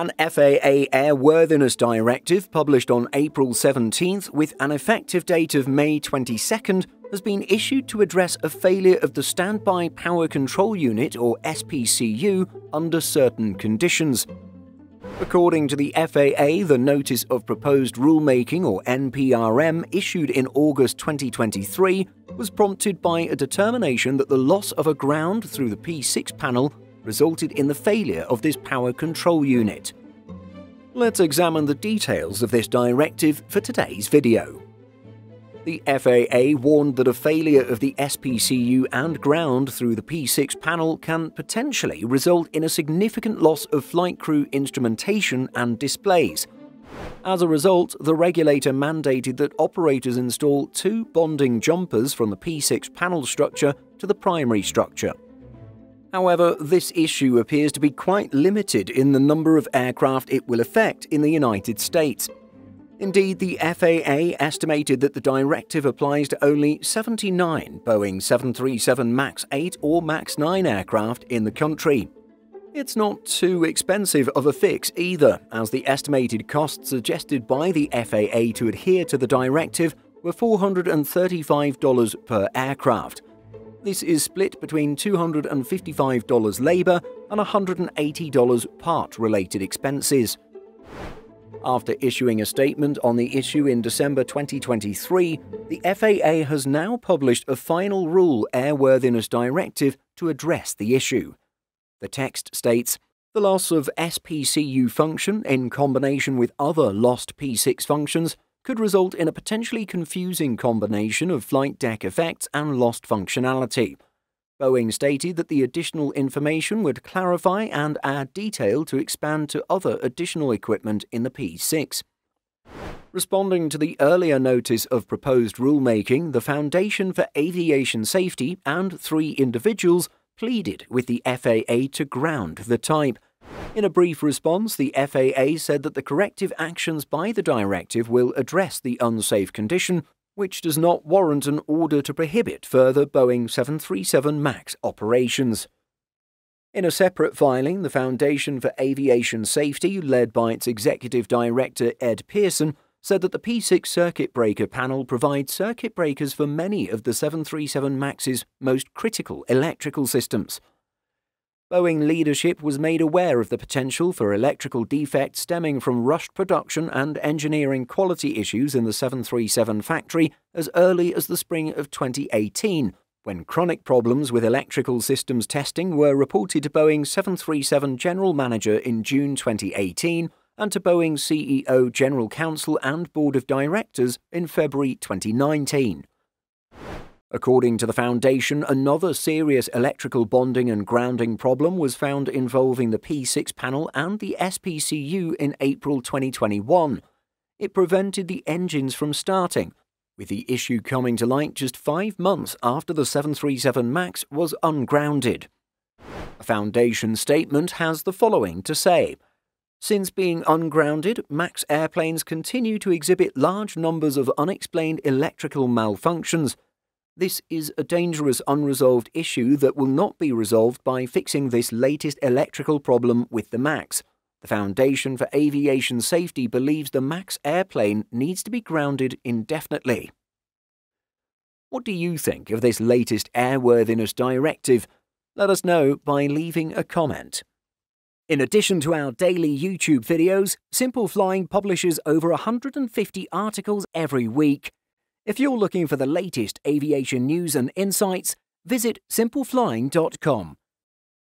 An FAA Airworthiness Directive published on April 17th with an effective date of May 22nd has been issued to address a failure of the Standby Power Control Unit or SPCU under certain conditions. According to the FAA, the Notice of Proposed Rulemaking or NPRM issued in August 2023 was prompted by a determination that the loss of a ground through the P6 panel resulted in the failure of this power control unit. Let's examine the details of this directive for today's video. The FAA warned that a failure of the SPCU and ground through the P6 panel can potentially result in a significant loss of flight crew instrumentation and displays. As a result, the regulator mandated that operators install two bonding jumpers from the P6 panel structure to the primary structure. However, this issue appears to be quite limited in the number of aircraft it will affect in the United States. Indeed, the FAA estimated that the directive applies to only 79 Boeing 737 MAX 8 or MAX 9 aircraft in the country. It's not too expensive of a fix either, as the estimated costs suggested by the FAA to adhere to the directive were $435 per aircraft. This is split between $255 labor and $180 part-related expenses. After issuing a statement on the issue in December 2023, the FAA has now published a final rule airworthiness directive to address the issue. The text states, "The loss of SPCU function in combination with other lost P6 functions could result in a potentially confusing combination of flight deck effects and lost functionality." Boeing stated that the additional information would clarify and add detail to expand to other additional equipment in the P6. Responding to the earlier notice of proposed rulemaking, the Foundation for Aviation Safety and three individuals pleaded with the FAA to ground the type. In a brief response, the FAA said that the corrective actions by the directive will address the unsafe condition, which does not warrant an order to prohibit further Boeing 737 MAX operations. In a separate filing, the Foundation for Aviation Safety, led by its Executive Director Ed Pearson, said that the P6 circuit breaker panel provides circuit breakers for many of the 737 MAX's most critical electrical systems. Boeing leadership was made aware of the potential for electrical defects stemming from rushed production and engineering quality issues in the 737 factory as early as the spring of 2018, when chronic problems with electrical systems testing were reported to Boeing's 737 General Manager in June 2018 and to Boeing's CEO, General Counsel and Board of Directors in February 2019. According to the Foundation, another serious electrical bonding and grounding problem was found involving the P6 panel and the SPCU in April 2021. It prevented the engines from starting, with the issue coming to light just 5 months after the 737 MAX was ungrounded. A Foundation statement has the following to say. "Since being ungrounded, MAX airplanes continue to exhibit large numbers of unexplained electrical malfunctions. This is a dangerous, unresolved issue that will not be resolved by fixing this latest electrical problem with the MAX. The Foundation for Aviation Safety believes the MAX airplane needs to be grounded indefinitely." What do you think of this latest airworthiness directive? Let us know by leaving a comment. In addition to our daily YouTube videos, Simple Flying publishes over 150 articles every week. If you're looking for the latest aviation news and insights, visit simpleflying.com.